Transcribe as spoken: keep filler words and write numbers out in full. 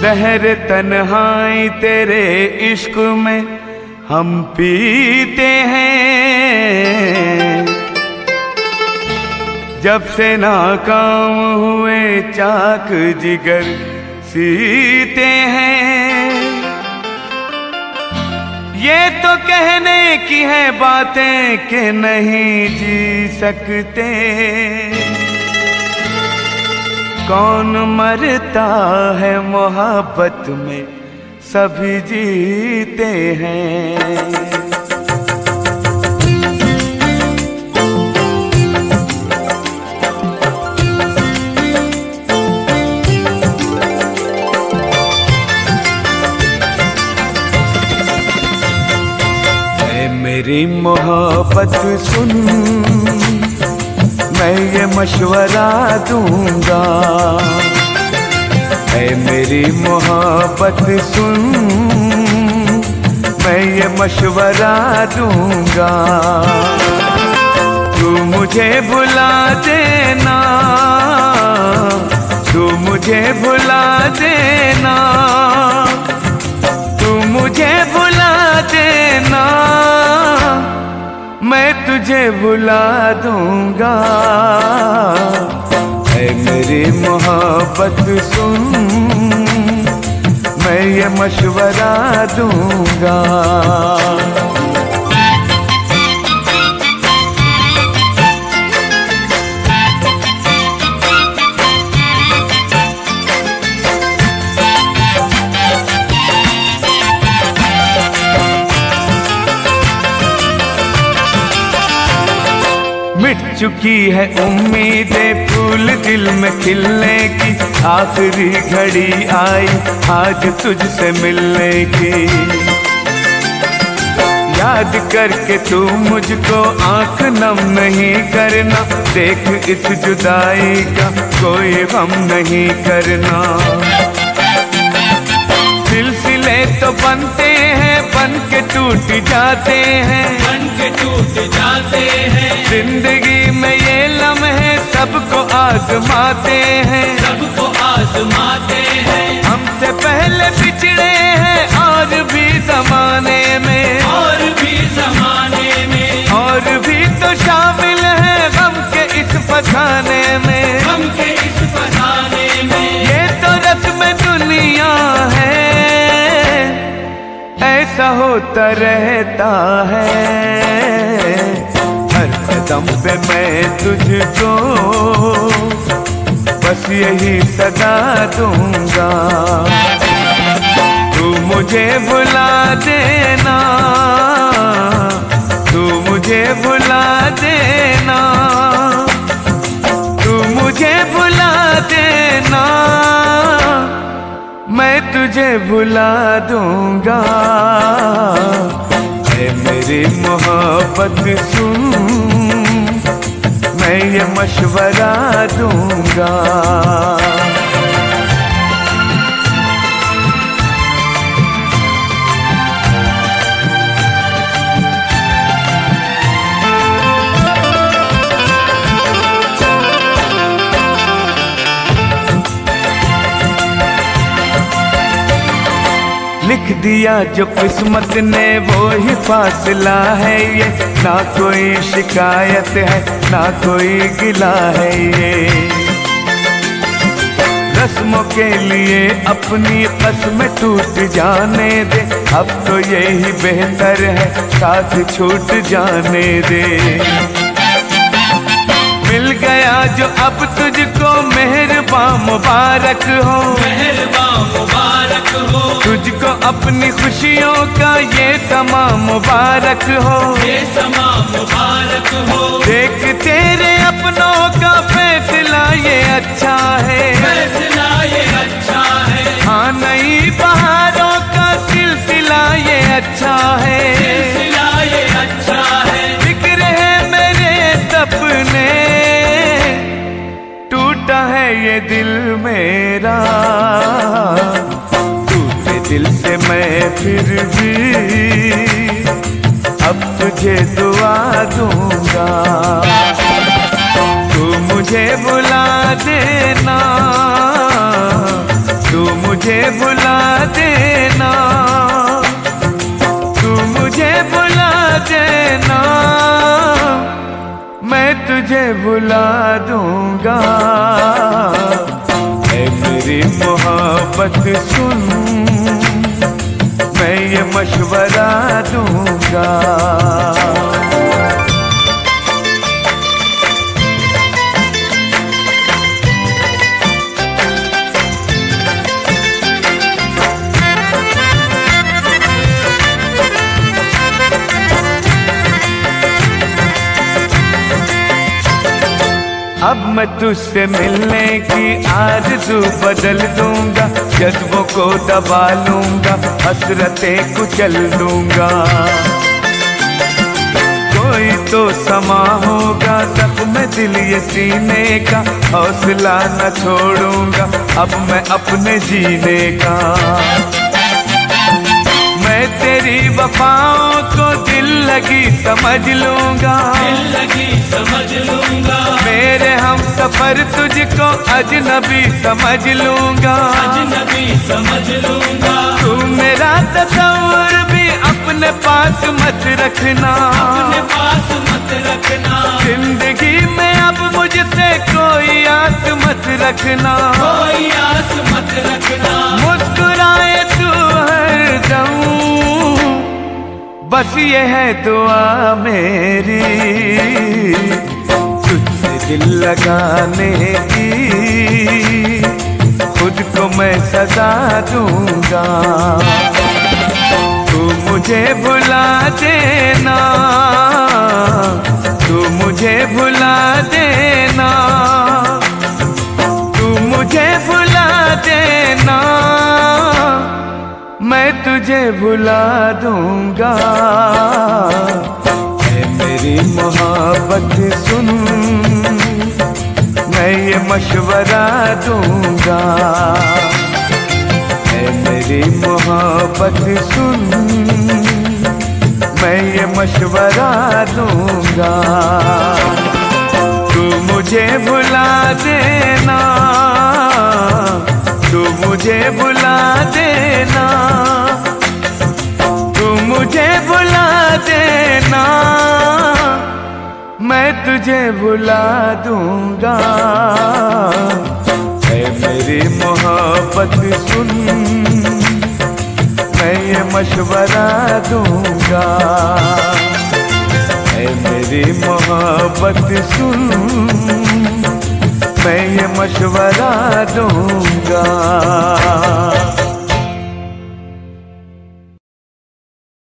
जहर तन्हाई तेरे इश्क में हम पीते हैं। जब से नाकाम हुए चाक जिगर सीते हैं। ये तो कहने की है बातें कि नहीं जी सकते। कौन मरता है मोहब्बत में सभी जीते हैं। मेरी मोहब्बत सुन मैं ये मशवरा दूंगा। ऐ मेरी मोहब्बत सुन मैं ये मशवरा दूंगा। तू मुझे भुला देना, तू मुझे भुला देना, तू मुझे भुला देना, मैं तुझे भुला दूंगा। ऐ मेरी मोहब्बत सुन मैं ये मशवरा दूंगा। चुकी है उम्मीदें फूल दिल में खिलने की। आखिरी घड़ी आई आज तुझसे मिलने की। याद करके तू मुझको आंख नम नहीं करना। देख इस जुदाई का कोई गम नहीं करना। सिलसिले तो बनते हैं बन के टूट जाते हैं, बन के टूट जाते हैं। जिंदगी में ये लम्हे सबको आजमाते हैं, सबको आजमाते हैं। हमसे पहले बिछड़े हैं और भी जमाने में, और भी जमाने में। और भी तो शामिल है गम के इस फसाने में, गम के इस फसाने में। ये तो रस्म दुनिया है, ऐसा होता रहता है। हर कदम पे मैं तुझको बस यही सदा दूंगा। तू मुझे भुला देना, तू मुझे भुला देना, तू मुझे भुला देना, मैं तुझे भुला दूंगा। ऐ मेरी मोहब्बत सुन मैं ये मशवरा दूंगा। लिख दिया जो किस्मत ने वो ही फासला है ये। ना कोई शिकायत है ना कोई गिला है ये। रस्मों के लिए अपनी कसमें टूट जाने दे। अब तो यही बेहतर है साथ छूट जाने दे। मिल गया जो अब तुझको मेहरबा मुबारक हो, मेहरबा मुबारक हो। तुझको अपनी खुशियों का ये समा मुबारक हो, ये समा मुबारक हो। देख तेरे अपनों का फैसला ये अच्छा है, फैसला ये अच्छा है। हाँ नई बहारों का सिलसिला ये अच्छा है, सिलसिला ये अच्छा है। जिक्र है मेरे सपने है ये दिल मेरा। टूटे दिल से मैं फिर भी अब तुझे दुआ दूंगा। तू मुझे भुला देना, तू तू मुझे बुला देना, तू मुझे बुला देना, मैं तुझे बुला दूंगा। ऐ मेरी मोहब्बत सुन, मैं ये मशवरा दूंगा। अब मैं तुझसे मिलने की आरज़ू बदल दूंगा, जज्बों को दबा लूंगा, हसरतें कुचल दूंगा। कोई तो समा होगा ज़ख्म दिल ये सीने का, हौसला न छोड़ूंगा अब मैं अपने जीने का। मैं तेरी वफाओं को दिल लगी समझ लूंगा, दिल लगी समझ लूंगा, मेरे हम सफर तुझको अजनबी समझ लूंगा, अजनबी समझ लूंगा। तू मेरा तसव्वुर भी अपने पास मत रखना, अपने पास मत रखना, जिंदगी में अब मुझसे कोई आस मत रखना, कोई आस मत रखना। मुस्कुराए तू हर दम, बस ये है दुआ मेरी दिल लगाने की, खुद को मैं सजा दूंगा। तू मुझे भुला देना, तू मुझे भुला देना, तू मुझे भुला देना, मैं तुझे भुला दूंगा। मेरी मोहब्बत सुन, मैं ये मशवरा दूंगा। मेरी मोहब्बत सुन, मैं ये मशवरा दूंगा। तू मुझे भुला देना, तू मुझे भुला देना, तू मुझे भुला देना, मैं तुझे भुला दूंगा। ऐ मेरी मोहब्बत सुन, मैं ये मशवरा दूंगा। ऐ मेरी मोहब्बत सुन, मैं ये मशवरा दूंगा।